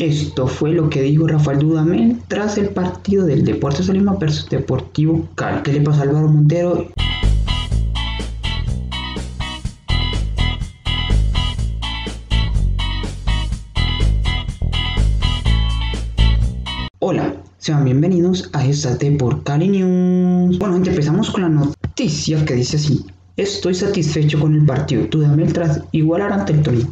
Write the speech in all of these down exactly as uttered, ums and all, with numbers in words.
Esto fue lo que dijo Rafael Dudamel tras el partido del Deportes Tolima versus Deportivo Cali. ¿Qué le pasa a Álvaro Montero? Hola, sean bienvenidos a esta DEPOR CALI NEWS. Bueno, gente, empezamos con la noticia que dice así: estoy satisfecho con el partido. Dudamel tras igualar ante el Tolima.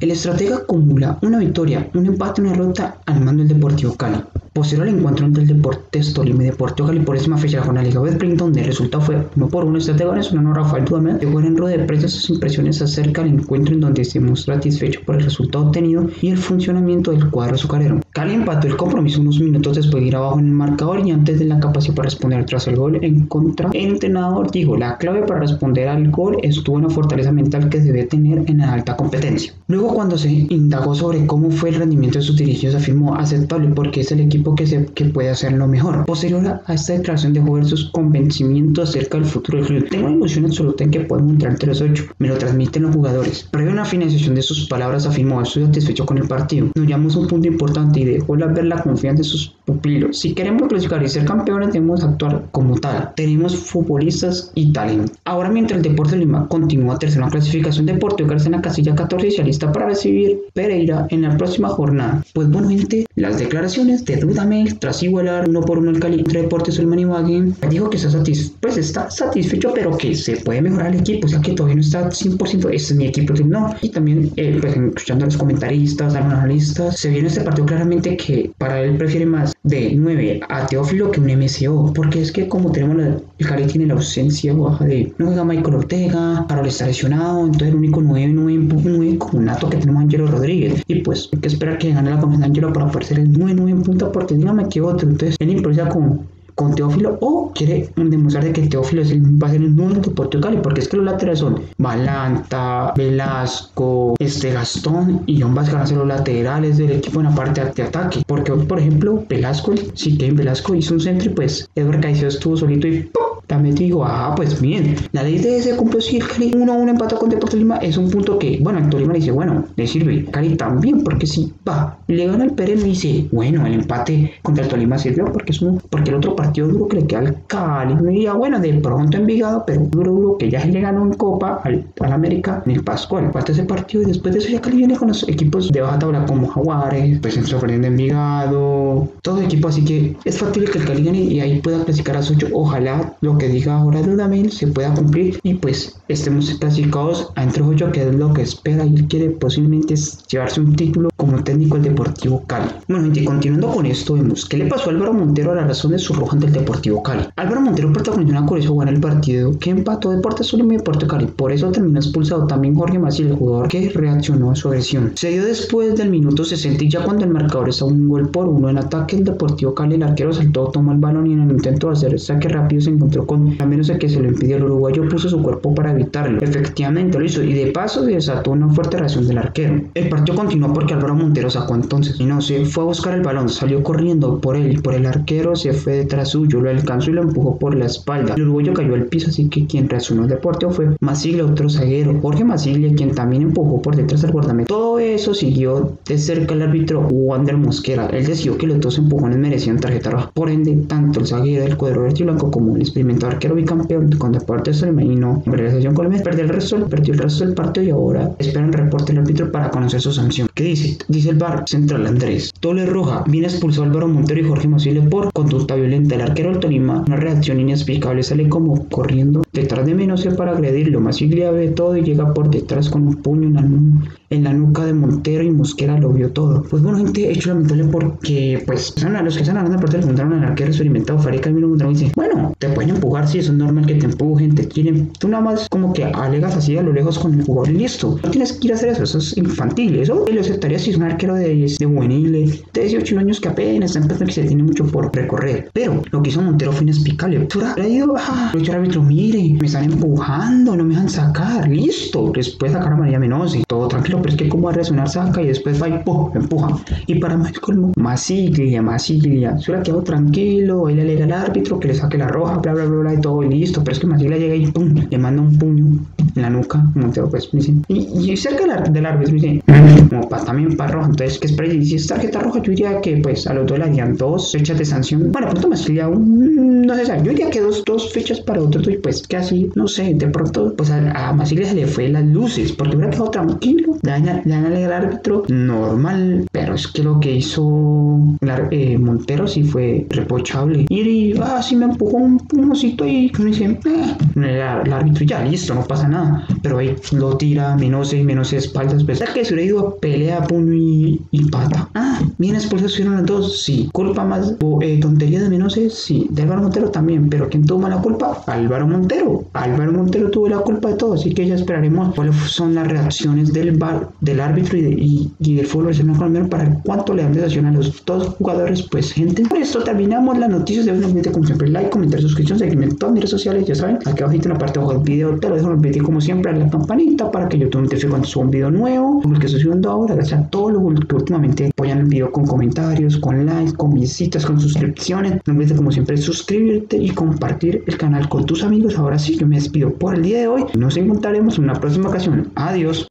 El estratega acumula una victoria, un empate y una derrota al mando del Deportivo Cali. Posterior al encuentro entre el Deportes Tolima y Deportivo Cali por décima fecha de la jornada de Liga Westprint, donde el resultado fue uno por uno, el estratega venezolano Rafael Dudamel dejó en rueda de prensa sus impresiones acerca del encuentro, en donde se mostró satisfecho por el resultado obtenido y el funcionamiento del cuadro azucarero. Cali empató el compromiso unos minutos después de ir abajo en el marcador y antes de la capacidad para responder tras el gol en contra. El entrenador dijo: la clave para responder al gol estuvo en la fortaleza mental que se debe tener en la alta competencia. Luego, cuando se indagó sobre cómo fue el rendimiento de sus dirigidos, afirmó: aceptable, porque es el equipo que, se, que puede hacerlo mejor. Posterior a esta declaración dejó ver sus convencimientos acerca del futuro del club. Tengo la ilusión absoluta en que podemos entrar entre los ocho, me lo transmiten los jugadores. Previo a una finalización de sus palabras afirmó: estoy satisfecho con el partido, nos llamamos a un punto importante y dejó ver la confianza de sus pupilos. Si queremos clasificar y ser campeones debemos actuar como tal, tenemos futbolistas y talento. Ahora, mientras el Deportes Tolima continúa tercero en la clasificación, Deportivo Cali en la casilla catorce y lista para recibir Pereira en la próxima jornada. Pues bueno, gente, las declaraciones de Dudamel tras igualar uno por uno el Cali entre Deportes Tolima y Wander, dijo que está satisfecho, pues está satisfecho, pero que se puede mejorar el equipo, o sea que todavía no está cien por ciento, este es mi equipo, no. Y también, eh, pues escuchando a los comentaristas, a los analistas, se vio en este partido claramente que para él prefiere más de nueve a Teófilo que un M C O, porque es que como tenemos la, el Cali tiene la ausencia baja de, no juega Michael Ortega, Carol está lesionado, entonces el único nueve nueve nueve nato que tenemos Angelo Rodríguez, y pues hay que esperar que gane la confianza Angelo para poder ser el nueve nueve en punta, porque dígame que otro, entonces él improvisa con, con Teófilo o quiere demostrar de que Teófilo es el, va a ser el nuevo Deportivo Cali, porque es que los laterales son Balanta, Velasco, este Gastón y John Vázquez van a ser los laterales del equipo en la parte de ataque, porque hoy por ejemplo Velasco, si Kevin Velasco hizo un centro y pues Edward Caicedo estuvo solito y ¡pum! También te digo, ah, pues bien, la ley de ese cumple si el Cali uno a uno empató con Deportes Tolima, es un punto que, bueno, el Tolima le dice, bueno, le sirve, Cali también, porque si va, le gana el Pérez, le dice, bueno, el empate contra el Tolima sirvió, porque es un, porque el otro partido duro que le queda al Cali, me diría, bueno, de pronto Envigado, pero duro, duro, que ya se le ganó en Copa al, al América, en el Pascual, falta ese partido, y después de eso ya Cali viene con los equipos de baja tabla, como Jaguares, pues sorprendiendo Envigado, todo el equipo, así que es factible que el Cali gane y ahí pueda clasificar a los ocho, ojalá lo que diga ahora Dudamel se pueda cumplir y pues estemos clasificados a entre ocho, que es lo que espera y quiere posiblemente llevarse un título como técnico del Deportivo Cali. Bueno, gente, continuando con esto, vemos qué le pasó a Álvaro Montero a la razón de su roja ante el Deportivo Cali. Álvaro Montero protagonizó una curiosa jugada en el partido que empató Deportes Tolima y Deportivo Cali, por eso terminó expulsado también Jorge Masiglia, el jugador que reaccionó a su agresión. Se dio después del minuto sesenta y ya cuando el marcador está un gol por uno en ataque el Deportivo Cali, el arquero saltó, tomó el balón y en el intento de hacer saque rápido se encontró con, a menos de que se lo impidió el uruguayo, puso su cuerpo para evitarlo. Efectivamente lo hizo y de paso se desató una fuerte reacción del arquero. El partido continuó porque Álvaro Montero sacó entonces y no se fue a buscar el balón, salió corriendo por él, por el arquero, se fue detrás suyo, lo alcanzó y lo empujó por la espalda. El uruguayo cayó al piso, así que quien reaccionó al deporte fue Masiglia, otro zaguero, Jorge Masiglia, quien también empujó por detrás del guardameta. Todo eso siguió de cerca el árbitro Wander Mosquera. Él decidió que los dos empujones merecían tarjeta roja, por ende tanto el zaguero del cuadro verde y blanco como el experimentado arquero bicampeón con Deportes Tolima y no Selección Colombia perdió el resto, perdió el resto del partido y ahora esperan reporte del árbitro para conocer su sanción. ¿Qué dice? Dice el V A R central Andrés. Doble roja, viene expulsado Álvaro Montero y Jorge Masiglia por conducta violenta. El arquero del Tolima, una reacción inexplicable, sale como corriendo detrás de Menose para agredirlo. Masiglia ve todo y llega por detrás con un puño en la, nu en la nuca de Montero y Mosquera lo vio todo. Pues bueno, gente, hecho lamentable porque pues a los que están hablando de parte le preguntaron al arquero experimentado Farid Camilo Montrón y dice, bueno, te pueden empujar, si eso es normal que te empujen, te quieren, tú nada más como que alegas así a lo lejos con el jugador y listo, no tienes que ir a hacer eso, eso es infantil, eso lo aceptaría si es un arquero de, de juveniles de dieciocho años que apenas está empezando, que se tiene mucho por recorrer, pero lo que hizo Montero fue inexplicable, tú has ido, ah, lo he hecho al árbitro, mire, me están empujando, no me dejan sacar, listo, después sacar a María Menose, todo tranquilo, pero es que como va a reaccionar, saca y después va y ¡pum! Empuja, y para más colmo, Masiglia, Masiglia, se hubiera quedado tranquilo, él le alega al árbitro que le saque la roja, bla bla bla, bla, y todo, y listo. Pero es que Masiglia llega y pum, le manda un puño en la nuca a Montero, pues, me dice, y, y cerca del árbitro, me dice, como para también para roja, entonces, ¿qué espera? Y si es tarjeta roja, yo diría que, pues, a los dos le harían dos fechas de sanción. Bueno, pronto Masiglia aún, no sé, sabe. Yo diría que dos, dos fechas para otro, y pues, que así, no sé, de pronto, pues, a, a Masiglia se le fue las luces, porque hubiera quedado tranquilo, le van a leer al árbitro, normal, pero es que lo que hizo la, eh, Montero sí fue reprochable. Ir y, ah, sí me empujó un pulmoncito y me dice, eh, el árbitro ya, listo, no pasa nada, pero ahí lo tira, menos seis, menos seis espaldas, pues, que se hubiera ido a pelea, puño y, y pata. Ah, bien expulsaron los dos, sí, culpa más, o, eh, tontería de menos seis, sí, de Álvaro Montero también, pero ¿quién toma la culpa? Álvaro Montero, Álvaro Montero tuvo la culpa de todo, así que ya esperaremos cuáles son las reacciones del bar, del árbitro y, de, y, y del fútbol profesional colombiano para cuánto le dan de sanción a los dos jugadores, pues, gente. Por esto terminamos las noticias de hoy. No olviden, como siempre, like, comentar, suscripción, seguirme en todas mis redes sociales, ya saben, aquí abajito en la parte de abajo del video, te lo dejo, no olviden, como siempre, la campanita para que YouTube notifique cuando suba un video nuevo, como el que estoy subiendo ahora, gracias a todos los que últimamente apoyan el video con comentarios, con likes, con visitas, con suscripciones. No olviden, como siempre, suscribirte y compartir el canal con tus amigos. Ahora sí, yo me despido por el día de hoy, nos encontraremos en una próxima ocasión, adiós.